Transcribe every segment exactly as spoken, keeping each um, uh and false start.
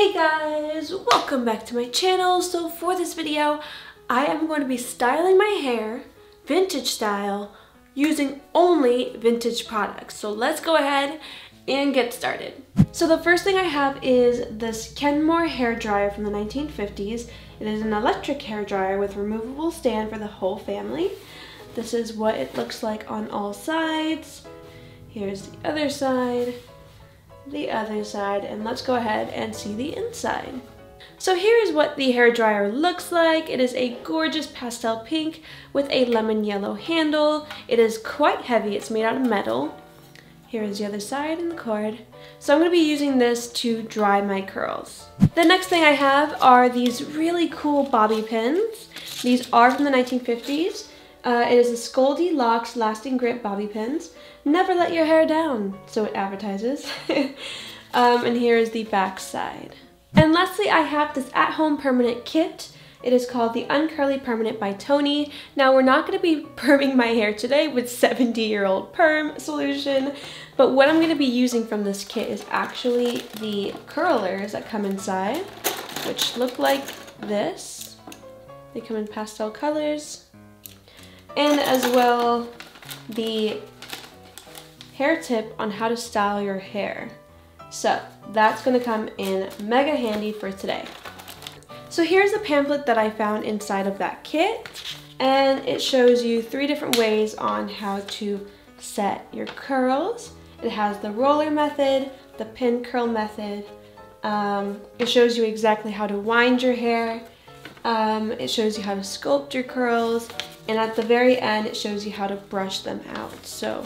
Hey guys, welcome back to my channel. So for this video, I am going to be styling my hair, vintage style, using only vintage products. So let's go ahead and get started. So the first thing I have is this Kenmore hair dryer from the nineteen fifties. It is an electric hair dryer with removable stand for the whole family. This is what it looks like on all sides. Here's the other side. The other side, and let's go ahead and see the inside. So here is what the hairdryer looks like. It is a gorgeous pastel pink with a lemon yellow handle. It is quite heavy. It's made out of metal. Here is the other side and the cord. So I'm going to be using this to dry my curls. The next thing I have are these really cool bobby pins. These are from the nineteen fifties. Uh, it is a Scoldy Locks Lasting Grip bobby pins. Never let your hair down, so it advertises. um, and here is the back side. And lastly, I have this at-home permanent kit. It is called the Uncurly Permanent by Tony. Now, we're not going to be perming my hair today with seventy-year-old perm solution, but what I'm going to be using from this kit is actually the curlers that come inside, which look like this. They come in pastel colors. And as well, the hair tip on how to style your hair. So that's going to come in mega handy for today. So here's a pamphlet that I found inside of that kit, and it shows you three different ways on how to set your curls. It has the roller method, the pin curl method. Um, it shows you exactly how to wind your hair. Um, it shows you how to sculpt your curls. And at the very end, it shows you how to brush them out. So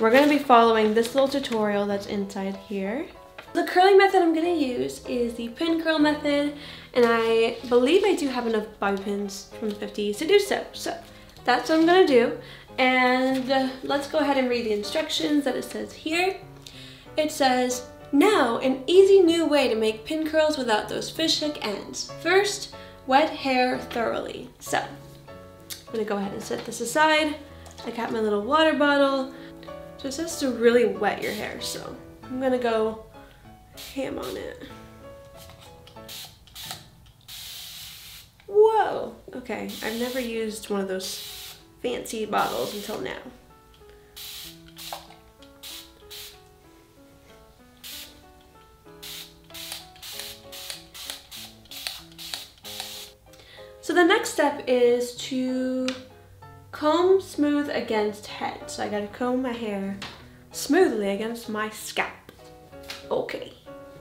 we're going to be following this little tutorial that's inside here. The curling method I'm going to use is the pin curl method, and I believe I do have enough bobby pins from the fifties to do so. So that's what I'm going to do. And uh, let's go ahead and read the instructions that it says here. It says, now an easy new way to make pin curls without those fishhook ends. First, wet hair thoroughly. So I'm gonna go ahead and set this aside. I got my little water bottle. So it says to really wet your hair, so I'm gonna go ham on it. Whoa! Okay, I've never used one of those fancy bottles until now. So the next step is to comb smooth against head. So I gotta comb my hair smoothly against my scalp. Okay.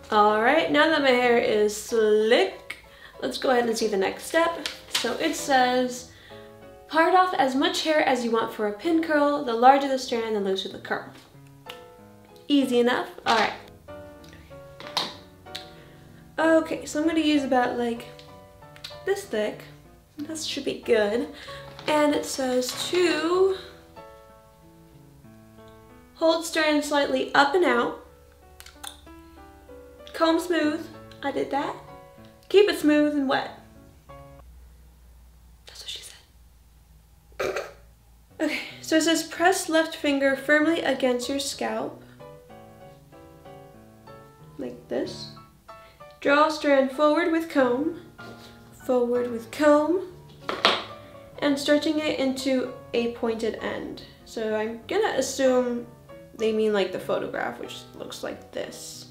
All right, now that my hair is slick, let's go ahead and see the next step. So it says, part off as much hair as you want for a pin curl. The larger the strand, the looser the curl. Easy enough. All right. Okay, so I'm gonna use about like this thick. This should be good. And it says to hold strand slightly up and out, comb smooth, I did that, keep it smooth and wet. That's what she said. Okay, so it says press left finger firmly against your scalp, like this. Draw strand forward with comb, forward with comb, and stretching it into a pointed end. So I'm gonna assume they mean like the photograph, which looks like this.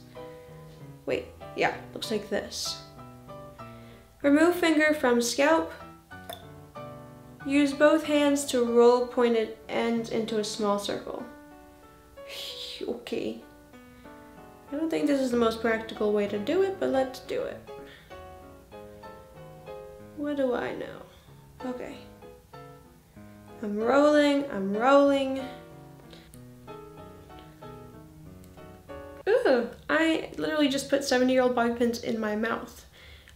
Wait, yeah, looks like this. Remove finger from scalp. Use both hands to roll pointed ends into a small circle. Okay. I don't think this is the most practical way to do it, but let's do it. What do I know? Okay. I'm rolling, I'm rolling. Ooh, I literally just put seventy-year-old bobby pins in my mouth.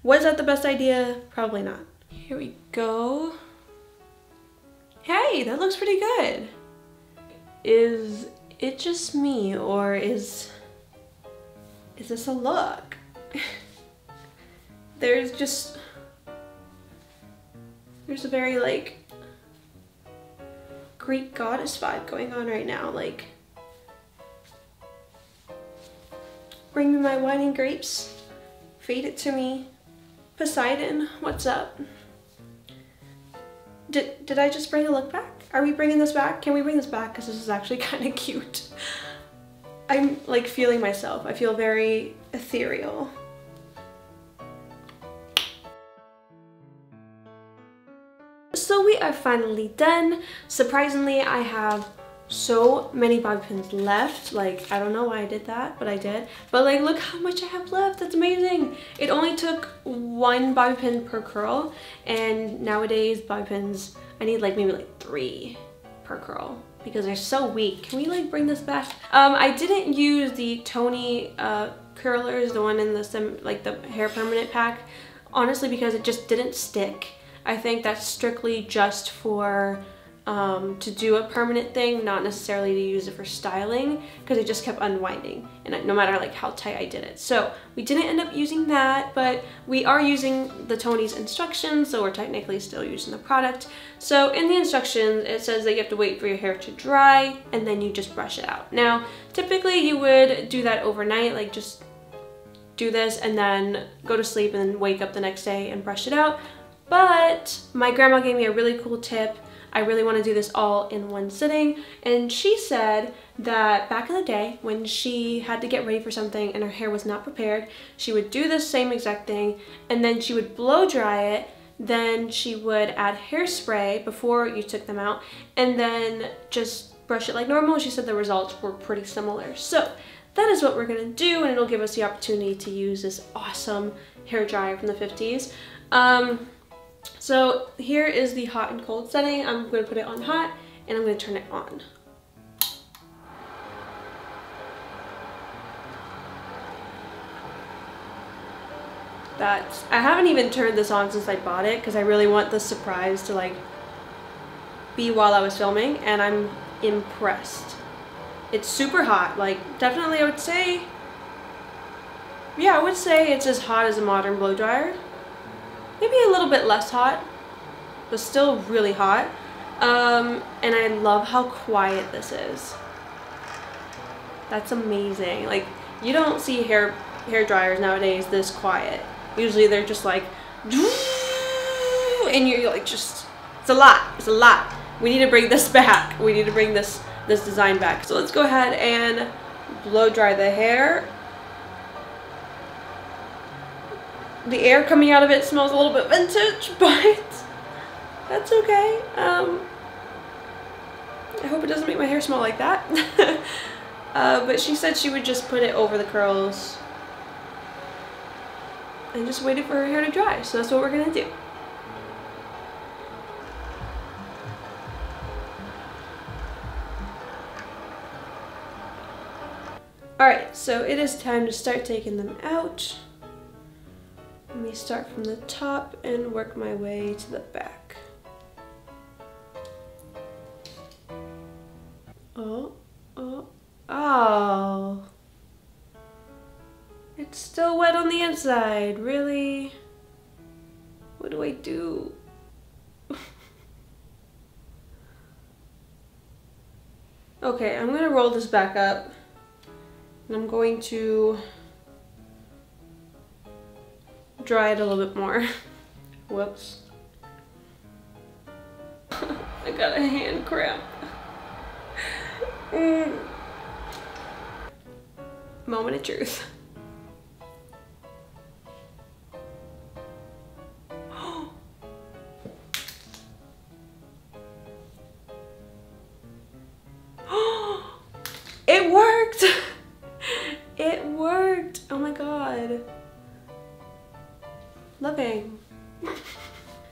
Was that the best idea? Probably not. Here we go. Hey, that looks pretty good. Is it just me, or is, is this a look? There's just... There's a very like Greek goddess vibe going on right now. Like, bring me my wine and grapes, Fade It To Me, Poseidon, What's Up? Did, did I just bring a look back? Are we bringing this back? Can we bring this back? Because this is actually kind of cute. I'm like feeling myself. I feel very ethereal. So we are finally done. Surprisingly, I have so many bobby pins left. Like, I don't know why I did that, but I did. But like, look how much I have left. That's amazing. It only took one bobby pin per curl, and nowadays bobby pins, I need like maybe like three per curl because they're so weak. Can we like bring this back? Um, I didn't use the Tony uh, curlers, the one in the sem like the hair permanent pack, honestly, because it just didn't stick. I think that's strictly just for Um, to do a permanent thing, not necessarily to use it for styling, because it just kept unwinding, and I, no matter like how tight I did it. So we didn't end up using that, but we are using the Tony's instructions, so we're technically still using the product. So in the instructions, it says that you have to wait for your hair to dry, and then you just brush it out. Now, typically you would do that overnight, like just do this and then go to sleep and then wake up the next day and brush it out. But my grandma gave me a really cool tip. I really want to do this all in one sitting, and she said that back in the day when she had to get ready for something and her hair was not prepared, she would do this same exact thing, and then she would blow dry it, then she would add hairspray before you took them out, and then just brush it like normal. She said the results were pretty similar. So that is what we're going to do, and it'll give us the opportunity to use this awesome hair dryer from the fifties. Um, So here is the hot and cold setting. I'm going to put it on hot and I'm going to turn it on. That's, I haven't even turned this on since I bought it because I really want the surprise to like be while I was filming, and I'm impressed. It's super hot, like definitely I would say, yeah, I would say it's as hot as a modern blow dryer. Maybe a little bit less hot, but still really hot. Um, and I love how quiet this is. That's amazing. Like, you don't see hair hair dryers nowadays this quiet. Usually they're just like, and you're like, just, it's a lot, it's a lot. We need to bring this back. We need to bring this, this design back. So let's go ahead and blow dry the hair. The air coming out of it smells a little bit vintage, but that's okay. Um, I hope it doesn't make my hair smell like that. uh, but she said she would just put it over the curls and just waited for her hair to dry. So that's what we're gonna do. All right, so it is time to start taking them out. Let me start from the top and work my way to the back. Oh, oh, oh. It's still wet on the inside, really? What do I do? Okay, I'm gonna roll this back up and I'm going to dry it a little bit more. Whoops. I got a hand cramp. mm. Moment of truth. It worked! It worked! Oh my god. Loving.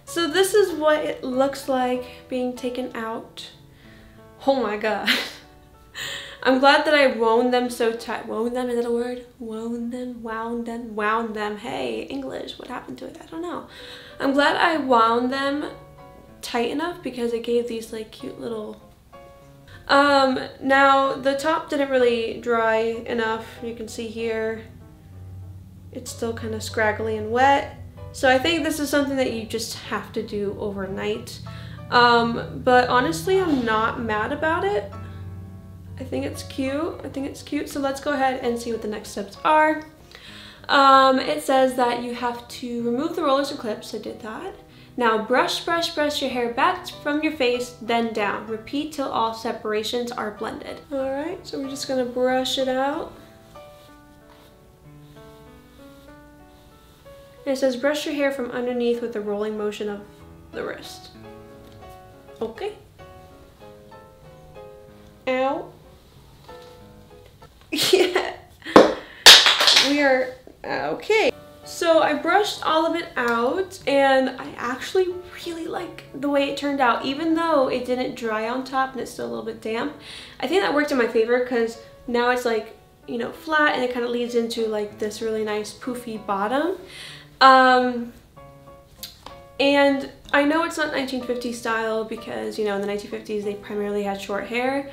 So this is what it looks like being taken out. Oh my god. I'm glad that I wound them so tight. Wound them, is that a word? Wound them, wound them, wound them. Hey, English, what happened to it? I don't know. I'm glad I wound them tight enough because it gave these like cute little... Um, now the top didn't really dry enough. You can see here, it's still kind of scraggly and wet. So I think this is something that you just have to do overnight. Um, but honestly, I'm not mad about it. I think it's cute. I think it's cute. So let's go ahead and see what the next steps are. Um, it says that you have to remove the rollers and clips, so I did that. Now brush, brush, brush your hair back from your face, then down. Repeat till all separations are blended. All right, so we're just gonna brush it out. And it says brush your hair from underneath with a rolling motion of the wrist. Okay. Ow. Yeah. We are okay. So I brushed all of it out and I actually really like the way it turned out, even though it didn't dry on top and it's still a little bit damp. I think that worked in my favor because now it's like, you know, flat and it kind of leads into like this really nice poofy bottom. Um, and I know it's not nineteen fifties style because, you know, in the nineteen fifties they primarily had short hair,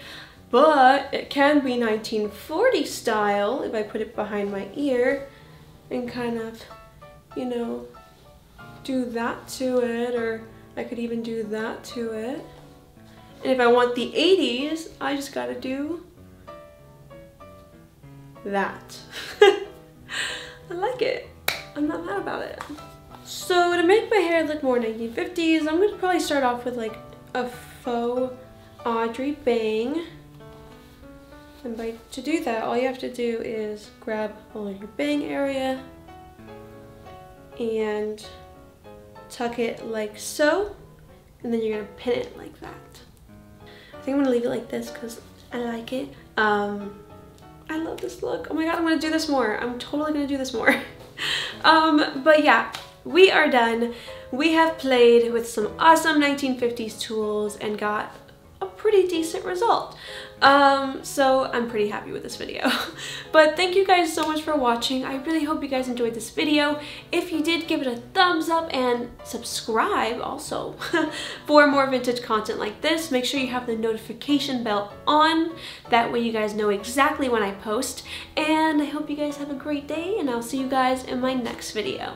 but it can be nineteen forties style if I put it behind my ear and kind of, you know, do that to it, or I could even do that to it. And if I want the eighties, I just gotta do that. I like it. I'm not mad about it. So to make my hair look more nineteen fifties, I'm gonna probably start off with like a faux Audrey bang. And by, to do that, all you have to do is grab all of your bang area and tuck it like so, and then you're gonna pin it like that. I think I'm gonna leave it like this because I like it. Um, I love this look. Oh my god, I'm gonna do this more. I'm totally gonna do this more. um, but yeah, we are done. We have played with some awesome nineteen fifties tools and got a pretty decent result. Um, so I'm pretty happy with this video. But thank you guys so much for watching. I really hope you guys enjoyed this video. If you did, give it a thumbs up and subscribe also for more vintage content like this. Make sure you have the notification bell on. That way you guys know exactly when I post. And I hope you guys have a great day, and I'll see you guys in my next video.